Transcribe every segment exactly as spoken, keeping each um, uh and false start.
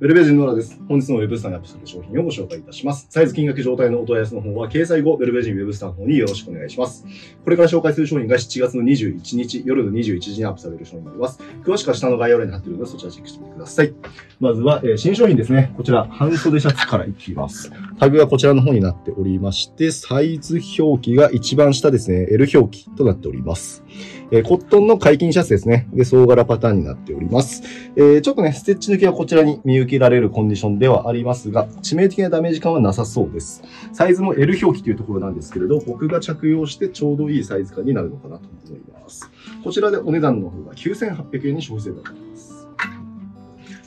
ウェルベージンノーラです。本日のウェブスターにアップする商品をご紹介いたします。サイズ、金額、状態のお問い合わせの方は、掲載後、ウェルベージンウェブスターの方によろしくお願いします。これから紹介する商品がしちがつのにじゅういちにち、夜のにじゅういちじにアップされる商品になります。詳しくは下の概要欄に貼っているので、そちらチェックしてみてください。まずは、えー、新商品ですね。こちら、半袖シャツからいきます。タグがこちらの方になっておりまして、サイズ表記が一番下ですね、L 表記となっております。えー、コットンの解禁シャツですね。で、総柄パターンになっております。えー、ちょっとね、ステッチ抜きはこちらに見受けられるコンディションではありますが、致命的なダメージ感はなさそうです。サイズも L 表記というところなんですけれど、僕が着用してちょうどいいサイズ感になるのかなと思います。こちらでお値段の方がきゅうせんはっぴゃくえんに消費税になります。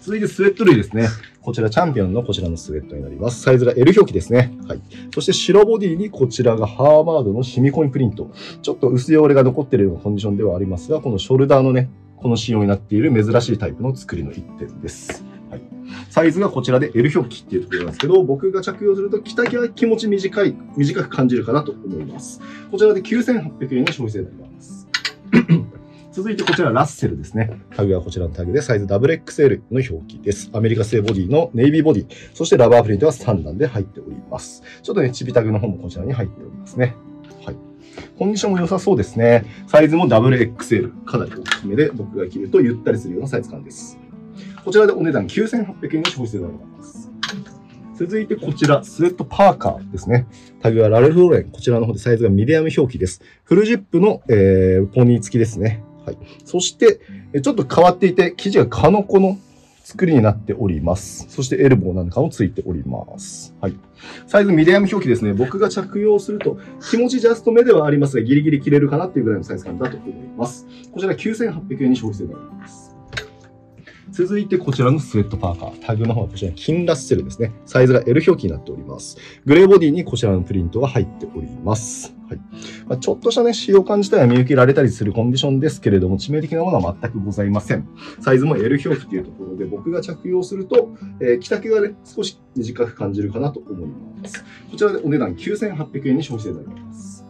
続いてスウェット類ですね。こちらチャンピオンのこちらのスウェットになります。サイズが L 表記ですね。はい。そして白ボディにこちらがハーバードのシミコインプリント。ちょっと薄汚れが残っているようなコンディションではありますが、このショルダーのね、この仕様になっている珍しいタイプの作りの一点です。はい。サイズがこちらで L 表記っていうところなんですけど、僕が着用すると着丈は気持ち短い、短く感じるかなと思います。こちらできゅうせんはっぴゃくえんの消費税になります。続いてこちらラッセルですね。タグはこちらのタグでサイズ ダブルエックスエル の表記です。アメリカ製ボディのネイビーボディ、そしてラバープリントはさん段で入っております。ちょっとね、チビタグの方もこちらに入っておりますね。はい。コンディションも良さそうですね。サイズも ダブルエックスエル。かなり大きめで、僕が着るとゆったりするようなサイズ感です。こちらでお値段きゅうせんはっぴゃくえんの消費税になります。続いてこちら、スウェットパーカーですね。タグはラルフローレン。こちらの方でサイズがミディアム表記です。フルジップの、えー、ポニー付きですね。はい。そして、ちょっと変わっていて、生地がカノコの作りになっております。そしてエルボーなんかもついております。はい。サイズミディアム表記ですね。僕が着用すると、気持ちジャスト目ではありますが、ギリギリ切れるかなっていうぐらいのサイズ感だと思います。こちらきゅうせんはっぴゃくえんに消費税になります。続いてこちらのスウェットパーカー。タグの方はこちら、金ラッセルですね。サイズが L 表記になっております。グレーボディにこちらのプリントが入っております。はい。まあ、ちょっとしたね、使用感自体は見受けられたりするコンディションですけれども、致命的なものは全くございません。サイズも L 表記というところで、僕が着用すると、えー、着丈がね、少し短く感じるかなと思います。こちらでお値段きゅうせんはっぴゃくえんに消費税になります。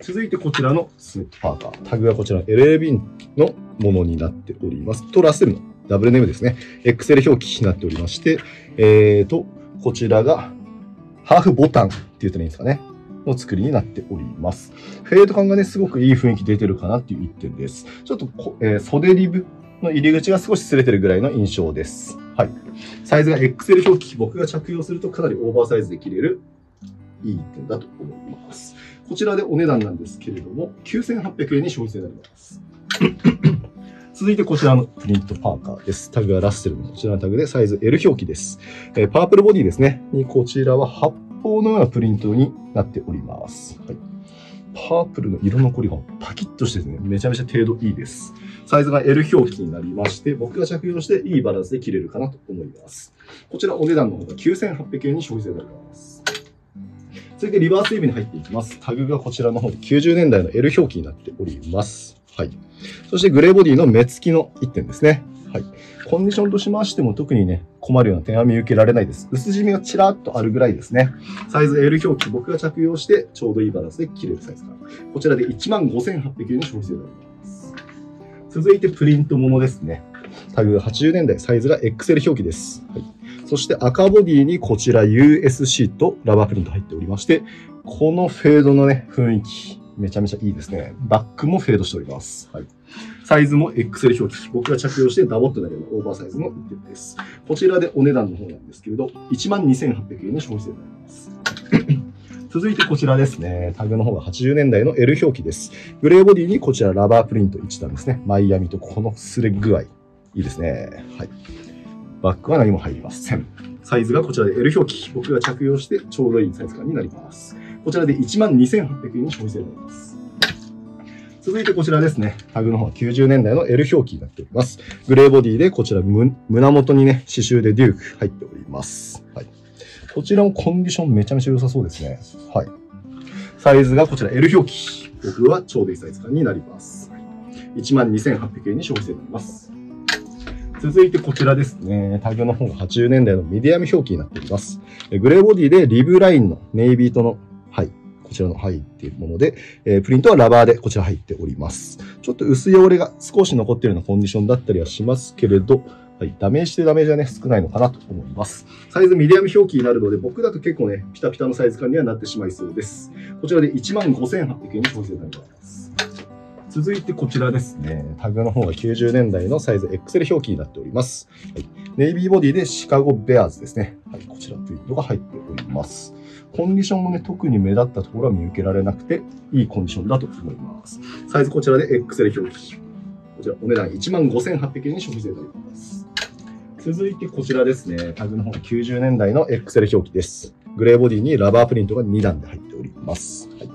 続いてこちらのスウェットパーカー。タグはこちらの エルエルビー のものになっております。とラッセルのダブルネームですね。エックスエル 表記になっておりまして、えーと、こちらがハーフボタンって言ったらいいんですかね。の作りになっております。フェード感がね、すごくいい雰囲気出てるかなっていう一点です。ちょっと、えー、袖リブの入り口が少し擦れてるぐらいの印象です。はい。サイズが エックスエル 表記、僕が着用するとかなりオーバーサイズで着れるいい一点だと思います。こちらでお値段なんですけれども、きゅうせんはっぴゃくえんに消費税になります。続いてこちらのプリントパーカーです。タグはラッセルのこちらのタグでサイズ L 表記です。えー、パープルボディですね。にこちらははち方のようなプリントになっております。はい、パープルの色残りがパキッとしてですね、めちゃめちゃ程度いいです。サイズが L 表記になりまして、僕が着用していいバランスで着れるかなと思います。こちらお値段の方がきゅうせんはっぴゃくえんに消費税になります。続いてリバースウェーブに入っていきます。タグがこちらの方できゅうじゅうねんだいの L 表記になっております。はい。そしてグレーボディの目付きのいってんですね。はい。コンディションとしましても特にね、困るような点は見受けられないです。薄染みがちらっとあるぐらいですね。サイズ L 表記、僕が着用してちょうどいいバランスで切れるサイズ感。こちらでいちまんごせんはっぴゃくえんの消費税になります。続いてプリントものですね。タグがはちじゅうねんだい、サイズが エックスエル 表記です。はい。そして赤ボディにこちら ユーエスシー とラバープリント入っておりまして、このフェードのね、雰囲気。めちゃめちゃいいですね。バックもフェードしております。はい。サイズも エックスエル 表記。僕が着用してダボっとなるようなオーバーサイズの一点です。こちらでお値段の方なんですけれど、いちまんにせんはっぴゃくえんの消費税になります。続いてこちらですね。タグの方がはちじゅうねんだいの L 表記です。グレーボディにこちらラバープリントいち段ですね。マイアミとこの擦れ具合。いいですね。はい。バックは何も入りません。サイズがこちらで L 表記。僕が着用してちょうどいいサイズ感になります。こちらでいちまんにせんはっぴゃくえんの消費税になります。続いてこちらですね。タグの方はきゅうじゅうねんだいの L 表記になっております。グレーボディでこちら胸元にね、刺繍でデューク入っております。はい。こちらもコンディションめちゃめちゃ良さそうですね。はい。サイズがこちら L 表記。僕はちょうどいいサイズ感になります。いちまんにせんはっぴゃくえんに消費税になります。続いてこちらですね。タグの方がはちじゅうねんだいのミディアム表記になっております。グレーボディでリブラインのネイビーとのはい。こちらのはいっていうもので、えー、プリントはラバーでこちら入っております。ちょっと薄い汚れが少し残っているようなコンディションだったりはしますけれど、はい、ダメージというダメージはね、少ないのかなと思います。サイズミディアム表記になるので、僕だと結構ね、ピタピタのサイズ感にはなってしまいそうです。こちらで いちまんごせんはっぴゃくえんにご購入いただきます。続いてこちらですね。タグの方がきゅうじゅうねんだいのサイズ エックスエル 表記になっております。はい、ネイビーボディでシカゴベアーズですね。はい、こちらプリントが入っております。コンディションもね、特に目立ったところは見受けられなくて、いいコンディションだと思います。サイズこちらで エックスエル 表記。こちらお値段 いちまんごせんはっぴゃくえんに消費税いただきます。続いてこちらですね。タグの方がきゅうじゅうねんだいの エックスエル 表記です。グレーボディにラバープリントがにだんで入っております。はい、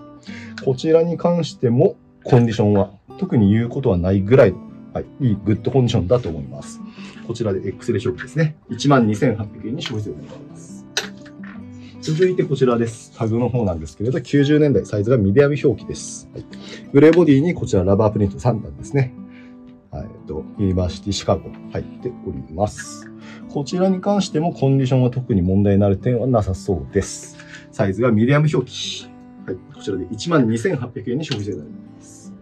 こちらに関しても、コンディションは特に言うことはないぐらいの、はい、いいグッドコンディションだと思います。こちらで エックスエル 表記ですね。いちまんにせんはっぴゃくえんに消費税になります。続いてこちらです。タグの方なんですけれど、きゅうじゅうねんだいサイズがミディアム表記です。はい、グレーボディにこちらラバープリントさんだんですね。えっと、ユニバーシティシカゴ入っております。こちらに関してもコンディションは特に問題になる点はなさそうです。サイズがミディアム表記。はい、こちらで いちまんにせんはっぴゃくえんに消費税になります。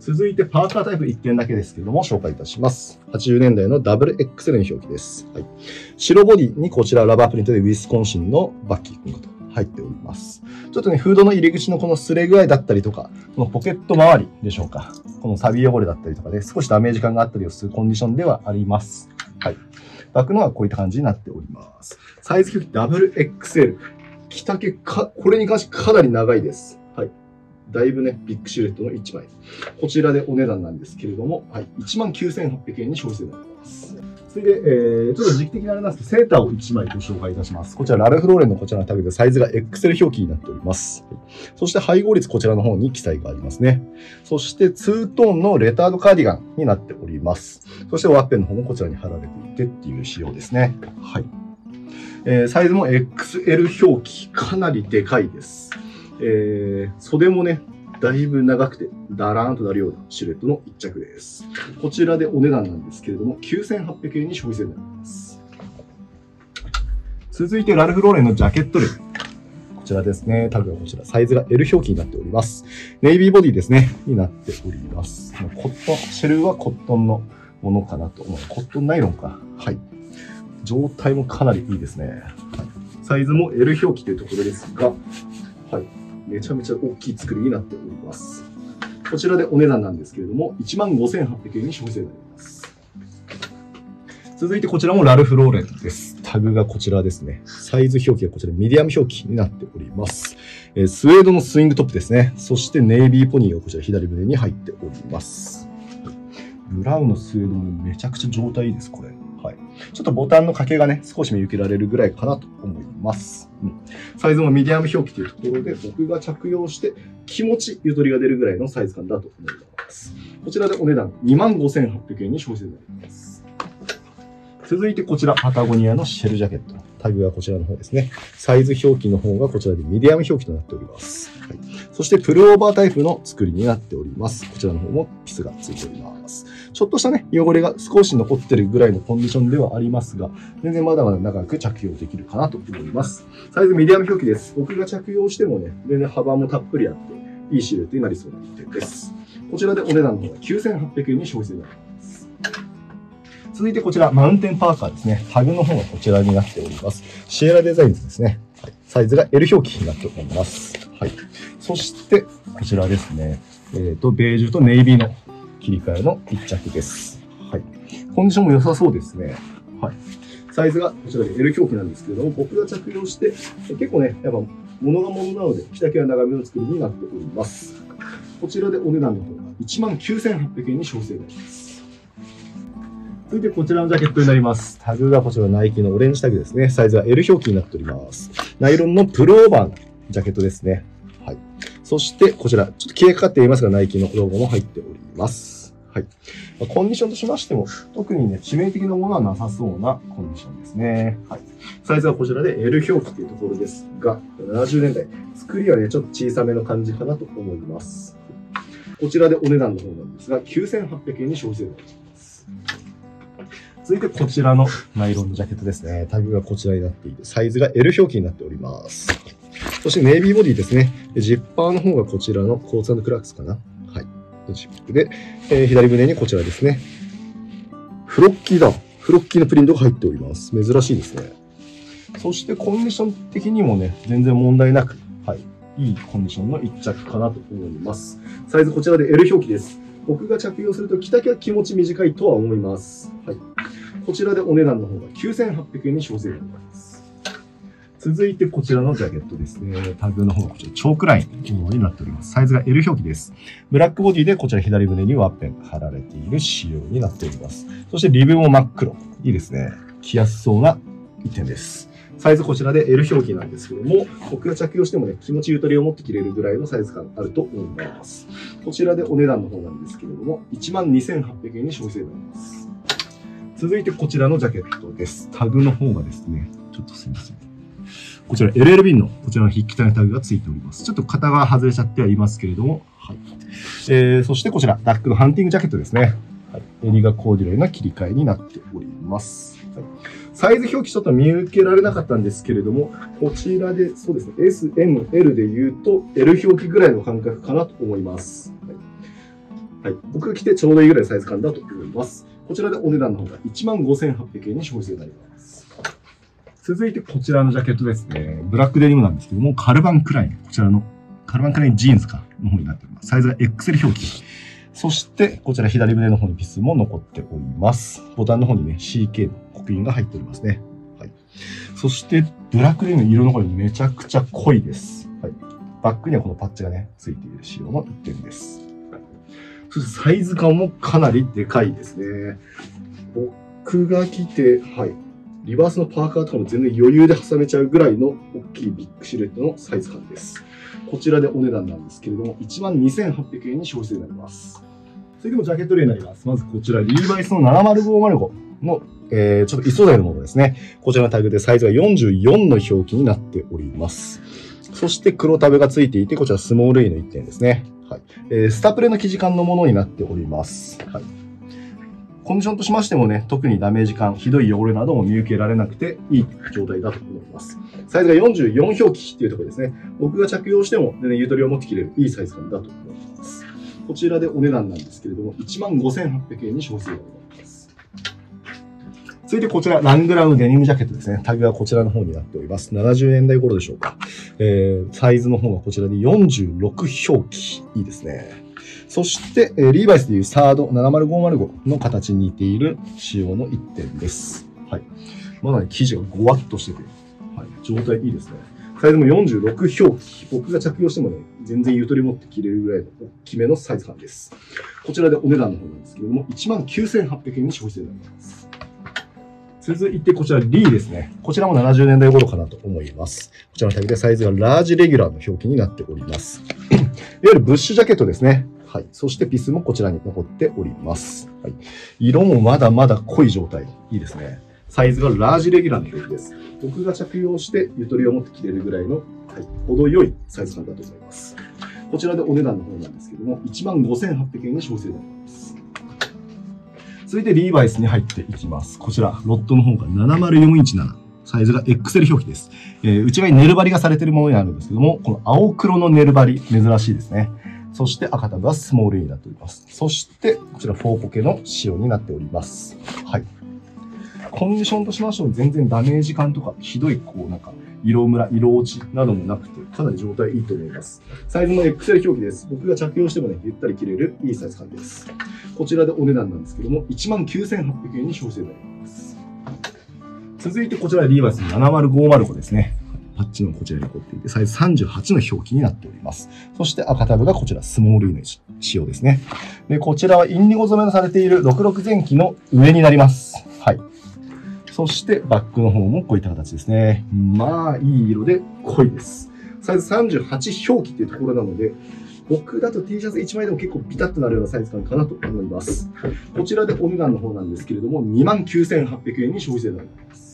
続いてパーカータイプいっけんだけですけども紹介いたします。はちじゅうねんだいの ダブルエックスエル に表記です。はい、白ボディにこちらラバープリントでウィスコンシンのバッキー君と入っております。ちょっとね、フードの入り口のこの擦れ具合だったりとか、このポケット周りでしょうか。この錆汚れだったりとかで少しダメージ感があったりをするコンディションではあります。はい。バックのはこういった感じになっております。サイズ表記 ダブルエックスエル。着丈か、これに関してかなり長いです。はい。だいぶね、ビッグシルエットのいちまい。こちらでお値段なんですけれども、はい。いちまんきゅうせんはっぴゃくえんに消費税になります。それで、えー、ちょっと時期的にあれなんですけど、セーターをいちまいご紹介いたします。こちら、ラルフローレンのこちらのタグでサイズが エックスエル 表記になっております。そして配合率こちらの方に記載がありますね。そして、ツートーンのレタードカーディガンになっております。そして、ワッペンの方もこちらに貼られていてっていう仕様ですね。はい。えー、サイズも エックスエル 表記、かなりでかいです。えー、袖もね、だいぶ長くて、だらーんとなるようなシルエットの一着です。こちらでお値段なんですけれども、きゅうせんはっぴゃくえんに消費税になります。続いて、ラルフローレンのジャケット類。こちらですね。タグはこちら。サイズが エル 表記になっております。ネイビーボディですね。になっております。コットン、シェルはコットンのものかなと思う。コットンナイロンか。はい。状態もかなりいいですね。はい、サイズも エル 表記というところですが、はい、めちゃめちゃ大きい作りになっております。こちらでお値段なんですけれども、いちまんごせんはっぴゃくえんに消費税になります。続いてこちらもラルフローレンです。タグがこちらですね。サイズ表記がこちら、ミディアム表記になっております。えー、スウェードのスイングトップですね。そしてネイビーポニーがこちら左胸に入っております。ブラウンのスウェードもめちゃくちゃ状態いいです、これ。はい、ちょっとボタンの掛けがね、少し見受けられるぐらいかなと思います。うん、サイズもミディアム表記というところで、僕が着用して気持ちゆとりが出るぐらいのサイズ感だと思います。こちらでお値段 にまんごせんはっぴゃくえんに消費税になります。続いてこちら、パタゴニアのシェルジャケット。タグはこちらの方ですね。サイズ表記の方がこちらでミディアム表記となっております。はい、そしてプルオーバータイプの作りになっております。こちらの方もピスがついております。ちょっとしたね、汚れが少し残ってるぐらいのコンディションではありますが、全然まだまだ長く着用できるかなと思います。サイズミディアム表記です。僕が着用してもね、全然幅もたっぷりあって、いいシルエットになりそうな一点です。こちらでお値段の方がきゅうせんはっぴゃくえんに消費税になります。続いてこちら、マウンテンパーカーですね。タグの方がこちらになっております。シエラデザインズですね。はい、サイズが エル 表記になっております。はい。そして、こちらですね。えっ、ー、と、ベージュとネイビーの切り替えの一着です。はい。コンディションも良さそうですね。はい。サイズがこちらで エル 表記なんですけれども、僕が着用して、結構ね、やっぱ物が物なので、着丈は長めの作りになっております。こちらでお値段の方が いちまんきゅうせんはっぴゃくえんに消費税になります。続いてこちらのジャケットになります。タグがこちらナイキのオレンジタグですね。サイズは エル 表記になっております。ナイロンのプルオーバーのジャケットですね。はい。そしてこちら、ちょっと消えかかっていますが、ナイキのロゴも入っております。はい。コンディションとしましても、特にね、致命的なものはなさそうなコンディションですね。はい。サイズはこちらで エル 表記というところですが、ななじゅうねんだい。作りはね、ちょっと小さめの感じかなと思います。こちらでお値段の方なんですが、きゅうせんはっぴゃくえんに消費税になります。続いてこちらのナイロンのジャケットですね。タグがこちらになっていて、サイズが エル 表記になっております。そしてネイビーボディですね。ジッパーの方がこちらのコーツ&クラークスかな。はい。ジップで、えー、左胸にこちらですね。フロッキーダウン。フロッキーのプリントが入っております。珍しいですね。そしてコンディション的にもね、全然問題なく、はい、いいコンディションの一着かなと思います。サイズこちらで エル 表記です。僕が着用すると着丈は気持ち短いとは思います。はい。こちらでお値段の方がきゅうせんはっぴゃくえんに小税になります。続いてこちらのジャケットですね。タグの方がこちらチョークラインになっております。サイズが エル 表記です。ブラックボディでこちら左胸にワッペンが貼られている仕様になっております。そしてリブも真っ黒。いいですね。着やすそうな一点です。サイズこちらで エル 表記なんですけども、僕が着用してもね、気持ちゆとりを持って着れるぐらいのサイズ感あると思います。こちらでお値段の方なんですけれども、いちまんにせんはっぴゃくえんに消費税になります。続いてこちらのジャケットです。タグの方がですね、ちょっとすいません。こちら エル エル ビー のこちらの筆記体のタグがついております。ちょっと型が外れちゃってはいますけれども、はい。えー、そしてこちら、ダックのハンティングジャケットですね。はい。襟がコーデュロイの切り替えになっております。はい、サイズ表記ちょっと見受けられなかったんですけれども、こちらで、そうですね、S、M、L で言うと エル 表記ぐらいの感覚かなと思います。はい。はい、僕が着てちょうどいいぐらいのサイズ感だと思います。こちらでお値段の方がいちまんごせんはっぴゃくえんに消費税になります。続いてこちらのジャケットですね。ブラックデニムなんですけども、カルバンクライン。こちらのカルバンクラインジーンズかの方になっております。サイズが エックスエル 表記。そして、こちら左胸の方にピースも残っております。ボタンの方にね、シーケー の刻印が入っておりますね。はい。そして、ブラックデニム色の方にめちゃくちゃ濃いです。はい。バックにはこのパッチがね、ついている仕様の一点です。はい。そしてサイズ感もかなりでかいですね。僕が着て、はい。リバースのパーカーとかも全然余裕で挟めちゃうぐらいの大きいビッグシルエットのサイズ感です。こちらでお値段なんですけれども、いちまんにせんはっぴゃくえんに消費税になります。それでもジャケット例になります。まずこちら、リーバイスのななまるごまるごの、えー、ちょっと一素材のものですね。こちらのタグでサイズがよんじゅうよんの表記になっております。そして黒タブがついていて、こちらスモール A の一点ですね。はい。えー、スタプレの生地感のものになっております。はい。コンディションとしましてもね、特にダメージ感、ひどい汚れなども見受けられなくていい状態だと思います。サイズがよんじゅうよん表記っていうところですね。僕が着用しても全然ゆとりを持って着れるいいサイズ感だと思います。こちらでお値段なんですけれども、いちまんごせんはっぴゃくえんに消費税がございます。続いてこちら、ラングラムデニムジャケットですね。タグはこちらの方になっております。ななじゅうねんだい頃でしょうか。えー、サイズの方がこちらでよんじゅうろく表記。いいですね。そして、リーバイスでいうサードななまるごまるごの形に似ている仕様の一点です。はい。まだね、生地がゴワッとしてて、はい、状態いいですね。サイズもよんじゅうろく表記。僕が着用してもね、全然ゆとり持って着れるぐらいの大きめのサイズ感です。こちらでお値段の方なんですけれども、いちまんきゅうせんはっぴゃくえんに消費税になります。続いてこちら、リーですね。こちらもななじゅうねんだい頃かなと思います。こちらのタグでサイズがラージレギュラーの表記になっております。いわゆるブッシュジャケットですね。はい。そしてピースもこちらに残っております。はい。色もまだまだ濃い状態。いいですね。サイズがラージレギュラーの表記です。僕が着用してゆとりを持って着れるぐらいの、はい、程よいサイズ感だと思います。こちらでお値段の方なんですけども、いちまんごせんはっぴゃくえんに消費税になります。続いてリーバイスに入っていきます。こちら、ロットの方がななまるよんいちなな。サイズが エックスエル 表記です。えー、内側にネル張りがされているものになるんですけども、この青黒のネル張り、珍しいですね。そして赤タブはスモール A になっております。そして、こちらフォーポケの仕様になっております。はい。コンディションとしましても全然ダメージ感とかひどい、こうなんか、色ムラ、色落ちなどもなくて、かなり状態いいと思います。サイズも エックスエル 表記です。僕が着用してもね、ゆったり着れるいいサイズ感です。こちらでお値段なんですけども、いちまんきゅうせんはっぴゃくえんに消費税になります。続いてこちらリーバイスななまるごまるごですね。パッチのこちらに残っていて、サイズさんじゅうはちの表記になっております。そして赤タブがこちら、スモールイメージ仕様ですね。で、こちらはインディゴ染めのされているろくろくぜんきの上になります。はい。そしてバックの方もこういった形ですね。まあ、いい色で濃いです。サイズさんじゅうはち表記っていうところなので、僕だと T シャツいちまいでも結構ビタッとなるようなサイズ感かなと思います。こちらでお値段の方なんですけれども、にまんきゅうせんはっぴゃくえんに消費税になります。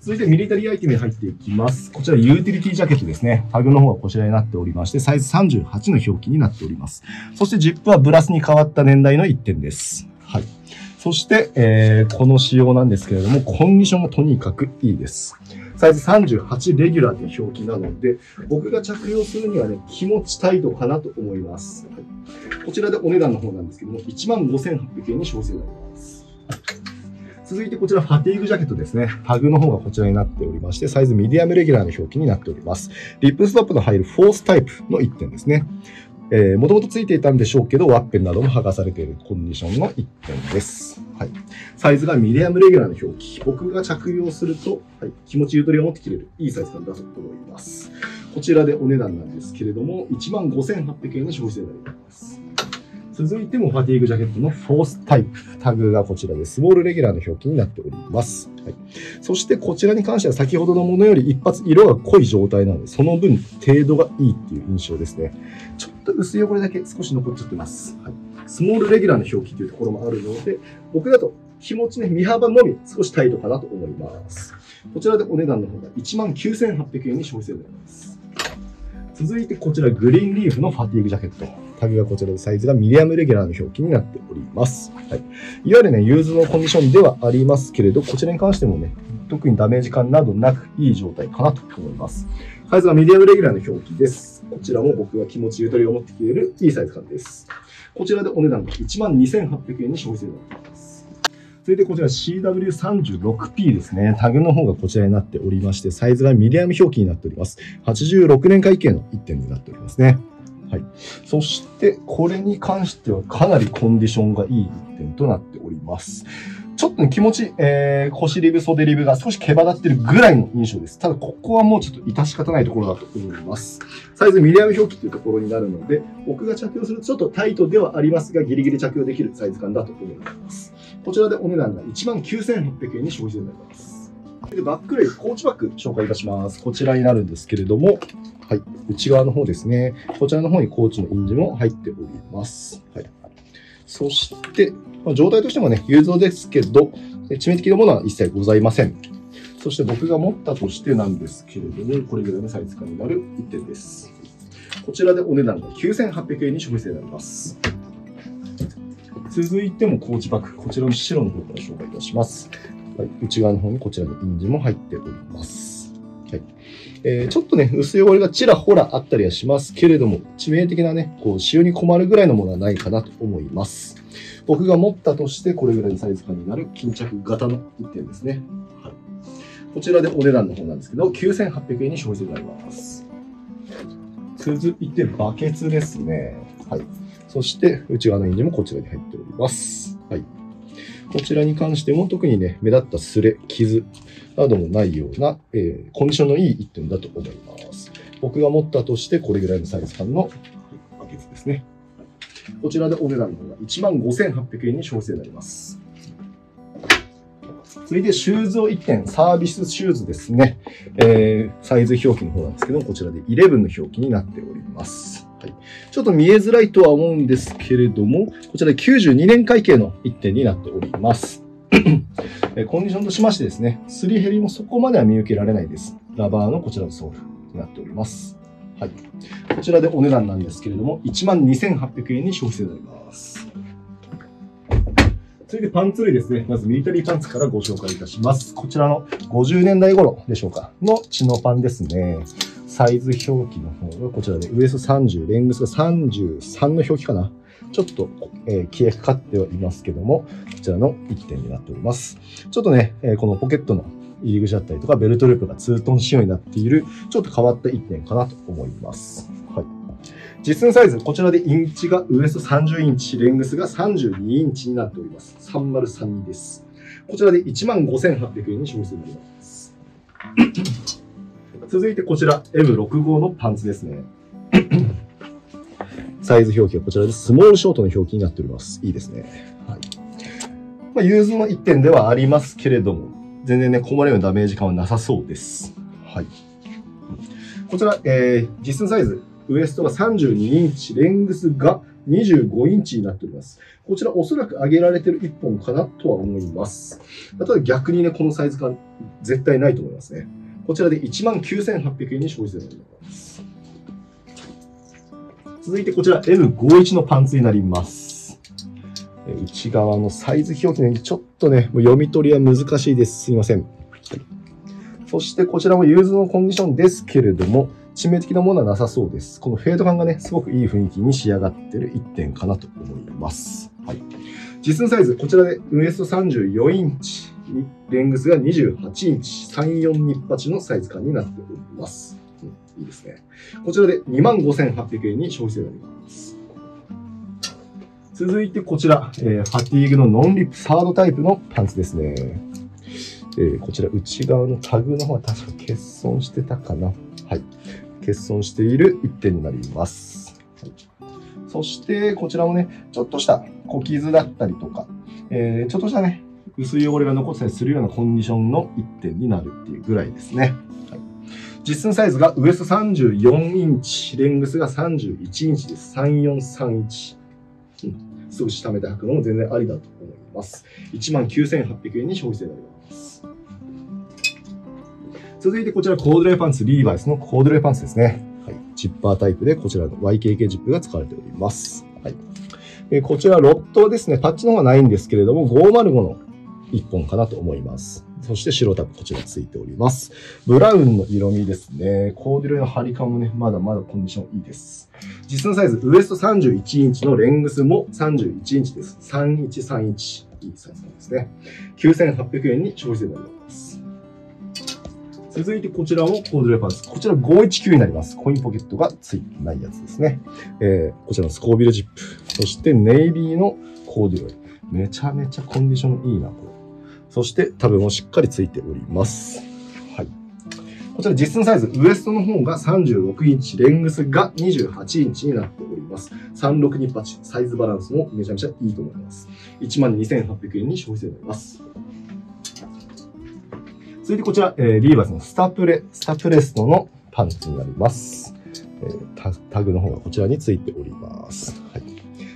続いてミリタリーアイテムに入っていきます。こちらユーティリティジャケットですね。タグの方がこちらになっておりまして、サイズさんじゅうはちの表記になっております。そしてジップはブラスに変わった年代の一点です。はい。そして、えー、この仕様なんですけれども、コンディションがとにかくいいです。サイズさんじゅうはちレギュラーという表記なので、僕が着用するにはね、気持ち態度かなと思います。はい、こちらでお値段の方なんですけども、いちまんごせんはっぴゃくえんに消費税になります。続いてこちらファティーグジャケットですね。タグの方がこちらになっておりまして、サイズミディアムレギュラーの表記になっております。リップストップの入るフォースタイプのいってんですね。えー、もともと付いていたんでしょうけど、ワッペンなども剥がされているコンディションのいってんです。はい。サイズがミディアムレギュラーの表記。僕が着用すると、はい、気持ちゆとりを持って着れる、いいサイズ感だと思います。こちらでお値段なんですけれども、いちまんごせんはっぴゃくえんの消費税になります。続いてもファティーグジャケットのフォースタイプ。タグがこちらでスモールレギュラーの表記になっております。はい、そしてこちらに関しては先ほどのものより一発色が濃い状態なので、その分程度がいいっていう印象ですね。ちょっと薄い汚れだけ少し残っちゃってます。はい、スモールレギュラーの表記というところもあるので、僕だと気持ちね、身幅のみ少しタイトかなと思います。こちらでお値段の方がいちまんきゅうせんはっぴゃくえんに消費税になります。続いてこちらグリーンリーフのファティーグジャケット。タグがこちらでサイズがミディアムレギュラーの表記になっております。はい。いわゆるね、ユーズのコンディションではありますけれど、こちらに関してもね、特にダメージ感などなくいい状態かなと思います。サイズがミディアムレギュラーの表記です。こちらも僕が気持ちゆとりを持って着れるいいサイズ感です。こちらでお値段がいちまんにせんはっぴゃくえんに消費税になっています。続いてこちら シーダブリューさんじゅうろくピー ですね。タグの方がこちらになっておりまして、サイズがミディアム表記になっております。はちじゅうろくねん会計のいってんになっておりますね。はい。そして、これに関してはかなりコンディションがいいいってんとなっております。ちょっとね、気持ち、えー、腰リブ、袖リブが少し毛羽立ってるぐらいの印象です。ただ、ここはもうちょっと致し方ないところだと思います。サイズミディアム表記というところになるので、僕が着用するとちょっとタイトではありますが、ギリギリ着用できるサイズ感だと思います。こちらでお値段がいちまんきゅうせんはっぴゃくえんに消費税になります。で、バック類、コーチバッグ紹介いたします。こちらになるんですけれども、はい、内側の方ですね。こちらの方にコーチのインジも入っております。はい。そして、まあ、状態としてもね、有造ですけど、致命的なものは一切ございません。そして僕が持ったとしてなんですけれども、これぐらいのサイズ感になるいってんです。こちらでお値段がきゅうせんはっぴゃくえんに消費税になります。続いてもコーチバッグ、こちらの白の方から紹介いたします。はい、内側の方にこちらのインジも入っております。はい、えー、ちょっとね、薄汚れがちらほらあったりはしますけれども、致命的なね、こう、使用に困るぐらいのものはないかなと思います。僕が持ったとして、これぐらいのサイズ感になる巾着型のいってんですね。はい、こちらでお値段の方なんですけど、きゅうせんはっぴゃくえんに消費税になります。続いて、バケツですね。はい。そして、内側のインジもこちらに入っております。はい。こちらに関しても特にね、目立った擦れ、傷などもないような、えー、コンディションのいいいってんだと思います。僕が持ったとして、これぐらいのサイズ感のバケツですね。こちらでお値段の方がいちまんごせんはっぴゃくえんに消費税になります。続いて、シューズをいってん、サービスシューズですね。えー、サイズ表記の方なんですけども、こちらでじゅういちの表記になっております。はい、ちょっと見えづらいとは思うんですけれども、こちらきゅうじゅうにねん会計のいってんになっております。コンディションとしましてですね、すり減りもそこまでは見受けられないです。ラバーのこちらのソールになっております。はい、こちらでお値段なんですけれども、いちまんにせんはっぴゃくえんに消費税になります。続いてパンツ類ですね。まずミリタリーパンツからご紹介いたします。こちらのごじゅうねんだい頃でしょうかのチノパンですね。サイズ表記の方がこちらで、ウエストさんじゅう、レングスがさんじゅうさんの表記かな。ちょっと、えー、消えかかってはいますけども、こちらのいってんになっております。ちょっとね、えー、このポケットの入り口だったりとか、ベルトループがツートン仕様になっている、ちょっと変わったいってんかなと思います。はい。実寸サイズ、こちらでインチがウエストさんじゅうインチ、レングスがさんじゅうにインチになっております。さんまるさんにです。こちらでいちまんごせんはっぴゃくえんに消費税になります。続いてこちら エムろくじゅうご のパンツですね。サイズ表記はこちらでスモールショートの表記になっております。いいですね。はい。まあ、ユーズのいってんではありますけれども、全然ね、困るようなダメージ感はなさそうです。はい。こちら、えー、実寸サイズ、ウエストがさんじゅうにインチ、レングスがにじゅうごインチになっております。こちらおそらく上げられてるいっぽんかなとは思います。ただ逆にね、このサイズ感、絶対ないと思いますね。こちらでいちまんきゅうせんはっぴゃくえんに消費税になります。続いてこちら エムごじゅういち のパンツになります。内側のサイズ表記のようにちょっとね、もう読み取りは難しいです。すいません。そしてこちらもユーズのコンディションですけれども、致命的なものはなさそうです。このフェード感がね、すごくいい雰囲気に仕上がってるいってんかなと思います。はい。実寸サイズ、こちらでウエストさんじゅうよんインチ、レングスがにじゅうはちインチさんじゅうよんにじゅうはちのサイズ感になっております。うん、いいですね。こちらで にまんごせんはっぴゃくえんに消費税が出ます。続いてこちら、えー、ファティーグのノンリップサードタイプのパンツですね。えー、こちら内側のタグの方は確か欠損してたかな。はい。欠損しているいってんになります。はい、そしてこちらもね、ちょっとした小傷だったりとか、えー、ちょっとしたね、薄い汚れが残ったりするようなコンディションのいってんになるっていうぐらいですね。はい、実寸サイズがウエストさんじゅうよんインチ、レングスがさんじゅういちインチです。さんじゅうよん、さんじゅういち。うん、すぐ下めて履くのも全然ありだと思います。いちまんきゅうせんはっぴゃくえんに消費税になります。続いてこちらコードレーパンツ、リーバイスのコードレーパンツですね。はい、ジッパータイプでこちらの ワイケーケー ジップが使われております。はい、えこちらロットですね、パッチの方はないんですけれども、ごひゃくごのいっぽんかなと思います。そして白タブ、こちらついております。ブラウンの色味ですね。コーデュロイの張り感もね、まだまだコンディションいいです。実寸サイズ、ウエストさんじゅういちインチのレングスもさんじゅういちインチです。さんじゅういち、さんじゅういち。いいサイズなんですね。きゅうせんはっぴゃくえんに消費税になります。続いてこちらもコーデュロイパンツ。こちらごひゃくじゅうきゅうになります。コインポケットがついてないやつですね。えー、こちらのスコービルジップ。そしてネイビーのコーデュロイ。めちゃめちゃコンディションいいな、これ。そしてタブもしっかりついております。はい。こちら実寸サイズ、ウエストの方がさんじゅうろくインチ、レングスがにじゅうはちインチになっております。さんじゅうろく、にじゅうはち、サイズバランスもめちゃめちゃいいと思います。いちまんにせんはっぴゃくえんに消費税になります。続いてこちら、えー、リーバイスのスタプレ、スタプレストのパンツになります。えー、タ, タグの方がこちらについております。はい。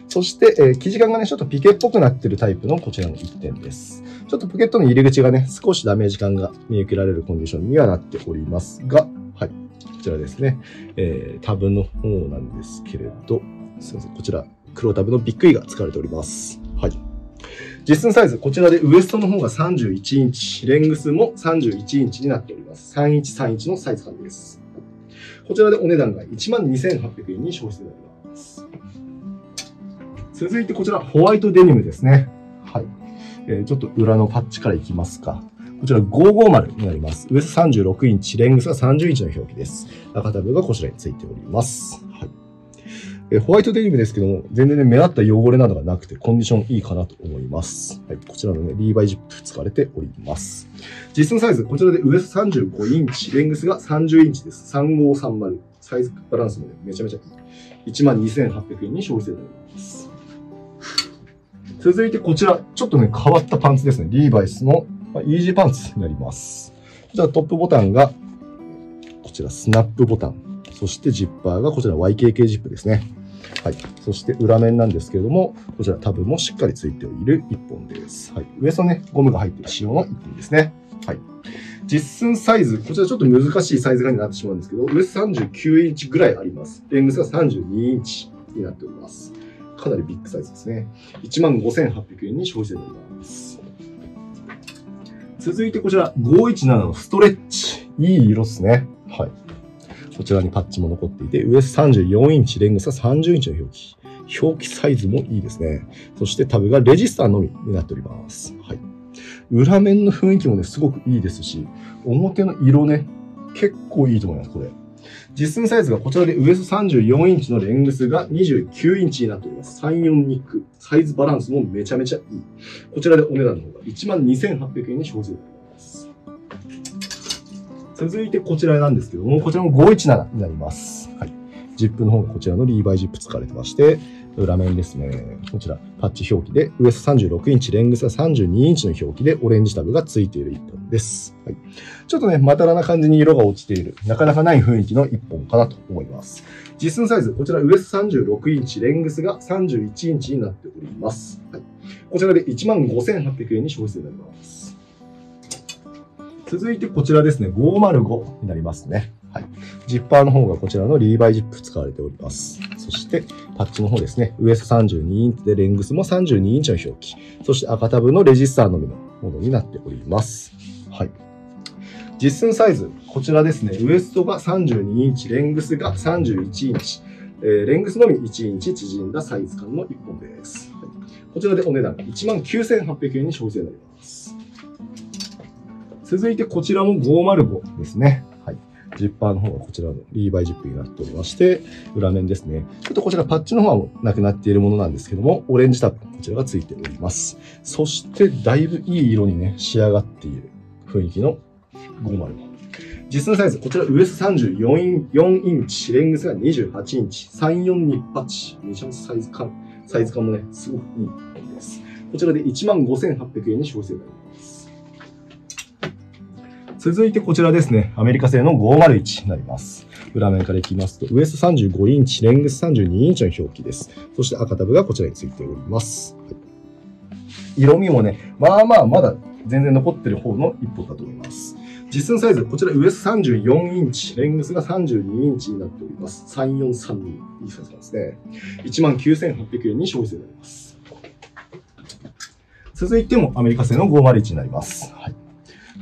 そして、えー、生地感がね、ちょっとピケっぽくなってるタイプのこちらのいってんです。ちょっとポケットの入り口がね、少しダメージ感が見受けられるコンディションにはなっておりますが、はい、こちらですね、えー、タブの方なんですけれど、すいません、こちら、黒タブのビッグイが使われております。はい。実寸サイズ、こちらでウエストの方がさんじゅういちインチ、レングスもさんじゅういちインチになっております。さんじゅういち、さんじゅういちのサイズ感です。こちらでお値段がいちまんにせんはっぴゃくえんに消費税になります。続いてこちら、ホワイトデニムですね。はい。えちょっと裏のパッチからいきますか。こちらごひゃくごじゅうになります。ウエストさんじゅうろくインチ、レングスがさんじゅうインチの表記です。赤タブがこちらについております。はい、えホワイトデニムですけども、全然、ね、目立った汚れなどがなくて、コンディションいいかなと思います。はい、こちらの、ね、リーバイジップ使われております。実寸サイズ、こちらでウエストさんじゅうごインチ、レングスがさんじゅうインチです。さんじゅうご、さんじゅう。サイズバランスも、ね、めちゃめちゃいい。いちまんにせんはっぴゃくえんに消費税になります。続いてこちら、ちょっとね、変わったパンツですね。リーバイスのイージーパンツになります。じゃあトップボタンが、こちらスナップボタン。そしてジッパーがこちら ワイケーケー ジップですね。はい。そして裏面なんですけれども、こちらタブもしっかりついているいっぽんです。はい。ウエストね、ゴムが入っている仕様のいっぽんですね。はい。実寸サイズ、こちらちょっと難しいサイズ感になってしまうんですけど、ウエストさんじゅうきゅうインチぐらいあります。レングスがさんじゅうにインチになっております。かなりビッグサイズですね。いちまんごせんはっぴゃくえんに消費税になります。続いてこちら、ごひゃくじゅうななのストレッチ。いい色ですね。はい。こちらにパッチも残っていて、ウエストさんじゅうよんインチ、レングスはさんじゅうインチの表記。表記サイズもいいですね。そしてタブがレジスターのみになっております。はい。裏面の雰囲気もね、すごくいいですし、表の色ね、結構いいと思います、これ。実寸サイズがこちらでウエストさんじゅうよんインチのレングスがにじゅうきゅうインチになっております。さんじゅうよんにじゅうきゅう。サイズバランスもめちゃめちゃいい。こちらでお値段の方がいちまんにせんはっぴゃくえんに消費税になります。続いてこちらなんですけども、こちらもごひゃくじゅうななになります。はい。ジップの方がこちらのリーバイジップ使われてまして、裏面ですね。こちら、パッチ表記で、ウエストさんじゅうろくインチ、レングスはさんじゅうにインチの表記で、オレンジタブが付いているいっぽんです。はい、ちょっとね、またらな感じに色が落ちている、なかなかない雰囲気のいっぽんかなと思います。実寸サイズ、こちら、ウエストさんじゅうろくインチ、レングスがさんじゅういちインチになっております。はい、こちらでいちまんごせんはっぴゃくえんに消費税になります。続いてこちらですね、ごひゃくごになりますね。はい。ジッパーの方がこちらのリーバイジップ使われております。そして、パッチの方ですね。ウエストさんじゅうにインチで、レングスもさんじゅうにインチの表記。そして赤タブのレジスターのみのものになっております。はい。実寸サイズ、こちらですね。ウエストがさんじゅうにインチ、レングスがさんじゅういちインチ。えー、レングスのみいちインチ縮んだサイズ感のいっぽんです。はい、こちらでお値段いちまんきゅうせんはっぴゃくえんに消費税になります。続いてこちらもごーまるごですね。はい。ジッパーの方がこちらのリーバイジップになっておりまして、裏面ですね。ちょっとこちらパッチの方はなくなっているものなんですけども、オレンジタップ、こちらがついております。そして、だいぶいい色にね、仕上がっている雰囲気のごーまるご。実のサイズ、こちらウエストさんじゅうよんインチ、レングスがにじゅうはちインチ、さんよんにはち。めちゃめちゃサイズ感、サイズ感もね、すごくいいです。こちらでいちまんごせんはっぴゃくえんに消費税があります。続いてこちらですね、アメリカ製のごーまるいちになります。裏面からいきますと、ウエストさんじゅうごインチ、レングスさんじゅうにインチの表記です。そして赤タブがこちらについております。はい、色味もね、まあまあまだ全然残ってる方の一歩だと思います。実寸サイズ、こちらウエストさんじゅうよんインチ、レングスがさんじゅうにインチになっております。さんよんさんに、いいサイズなんですね。いちまんきゅうせんはっぴゃくえんに消費税になります。続いてもアメリカ製のごーまるいちになります。はい、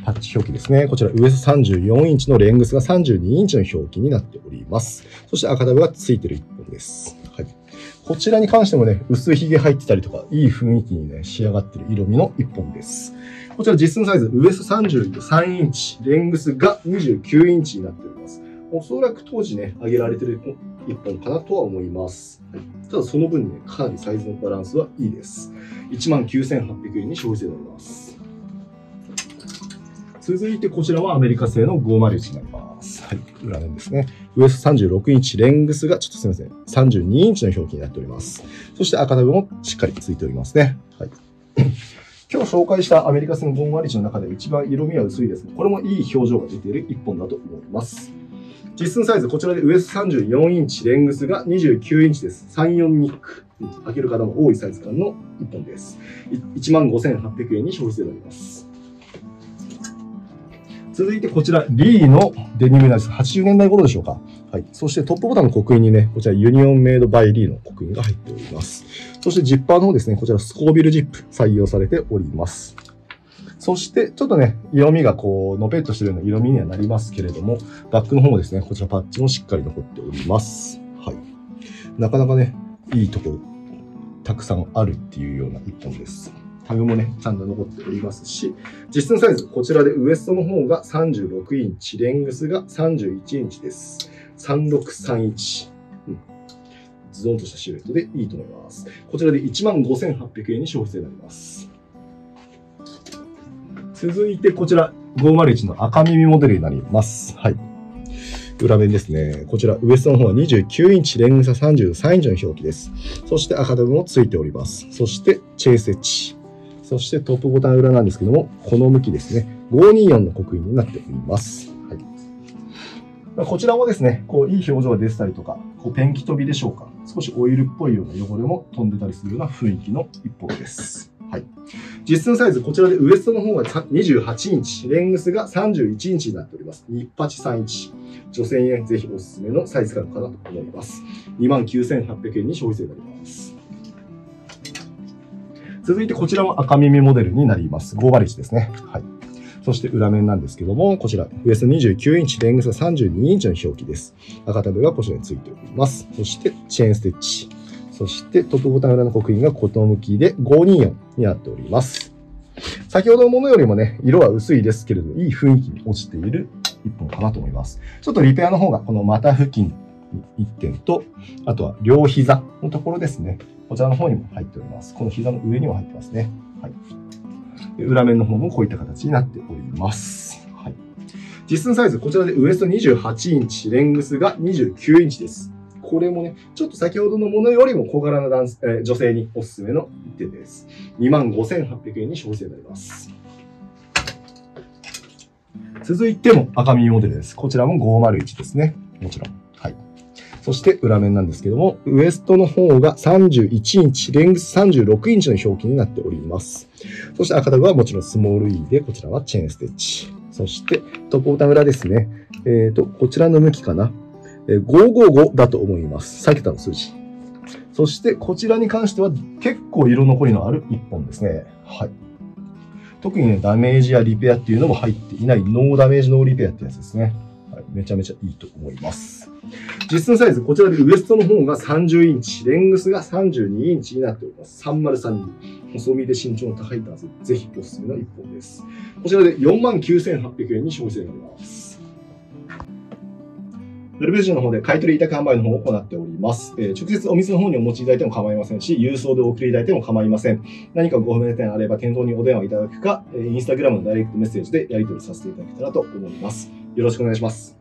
パッチ表記ですね。こちらウエストさんじゅうよんインチのレングスがさんじゅうにインチの表記になっております。そして赤タブがついてる一本です。はい、こちらに関してもね、薄いひげ入ってたりとか、いい雰囲気にね、仕上がってる色味の一本です。こちら実寸サイズ、ウエストさんじゅうさんインチ、レングスがにじゅうきゅうインチになっております。おそらく当時ね、上げられてる一本かなとは思います。ただその分ね、かなりサイズのバランスはいいです。いちまんきゅうせんはっぴゃくえんに消費税になります。続いてこちらはアメリカ製のごーまるいちになります。はい、裏面ですね。ウエストさんじゅうろくインチ、レングスが、ちょっとすみません、さんじゅうにインチの表記になっております。そして赤タブもしっかりついておりますね。はい。今日紹介したアメリカ製のごーまるいちの中で一番色味は薄いですが、これもいい表情が出ているいっぽんだと思います。実寸サイズ、こちらでウエストさんじゅうよんインチ、レングスがにじゅうきゅうインチです。さんよんニック。開ける方も多いサイズ感のいっぽんです。いちまんごせんはっぴゃくえんに消費税になります。続いてこちら、リーのデニムになります。はちじゅうねんだい頃でしょうか。はい。そしてトップボタンの刻印にね、こちらユニオンメイドバイリーの刻印が入っております。そしてジッパーの方ですね、こちらスコービルジップ採用されております。そしてちょっとね、色味がこう、のぺっとしてるような色味にはなりますけれども、バックの方もですね、こちらパッチもしっかり残っております。はい。なかなかね、いいところ、たくさんあるっていうような一本です。タグもね、ちゃんと残っておりますし、実寸サイズ、こちらでウエストの方がさんじゅうろくインチ、レングスがさんじゅういちインチです。さんろくさんいち。うん。ズドンとしたシルエットでいいと思います。こちらでいちまんごせんはっぴゃくえんに消費税になります。続いてこちら、ごーまるいちの赤耳モデルになります。はい。裏面ですね。こちら、ウエストの方はにじゅうきゅうインチ、レングスはさんじゅうさんインチの表記です。そして赤タブもついております。そして、チェイスエッジ。そしてトップボタン裏なんですけども、この向きですね。ごーにーよんの刻印になっております。はい、こちらもですね、こういい表情が出てたりとか、こうペンキ飛びでしょうか。少しオイルっぽいような汚れも飛んでたりするような雰囲気の一本です。はい、実寸サイズ、こちらでウエストの方がにじゅうはちインチ、レングスがさんじゅういちインチになっております。にじゅうはちさんいち。女性にぜひおすすめのサイズ感かなと思います。にまんきゅうせんはっぴゃくえんに消費税になります。続いてこちらも赤耳モデルになります。ごーまるいちですね。はい。そして裏面なんですけども、こちら、ウエストにじゅうきゅうインチ、レングスはさんじゅうにインチの表記です。赤タブがこちらについております。そして、チェーンステッチ。そして、トップボタン裏の刻印がこと向きでごーにーよんになっております。先ほどのものよりもね、色は薄いですけれど、いい雰囲気に落ちている一本かなと思います。ちょっとリペアの方が、この股付近いってんと、あとは両膝のところですね。こちらの方にも入っております。この膝の上にも入ってますね。はい。で、裏面の方もこういった形になっております。はい。実寸サイズ、こちらでウエストにじゅうはちインチ、レングスがにじゅうきゅうインチです。これもね、ちょっと先ほどのものよりも小柄な男性、えー、女性におすすめの一点です。にまんごせんはっぴゃくえんに消費税になります。続いても赤身モデルです。こちらもごーまるいちですね。もちろん。はい。そして裏面なんですけども、ウエストの方がさんじゅういちインチ、レングスさんじゅうろくインチの表記になっております。そして赤タブはもちろんスモール E で、こちらはチェーンステッチ。そしてトップボタン裏ですね。えっと、こちらの向きかな。えー、ごーごーごだと思います。さんけたの数字。そしてこちらに関しては結構色残りのあるいっぽんですね。はい。特にね、ダメージやリペアっていうのも入っていない、ノーダメージノーリペアってやつですね。はい。めちゃめちゃいいと思います。実寸サイズ、こちらでウエストの方がさんじゅうインチ、レングスがさんじゅうにインチになっております。さんまるさんに、細身で身長の高いタンス、ぜひおすすめの一本です。こちらで よんまんきゅうせんはっぴゃくえんに消費税になります。ウェブページの方で買取委託販売の方を行っております。えー、直接お店の方にお持ちいただいても構いませんし、郵送でお送りいただいても構いません。何かご不明点あれば店頭にお電話いただくか、インスタグラムのダイレクトメッセージでやり取りさせていただけたらと思います。よろしくお願いします。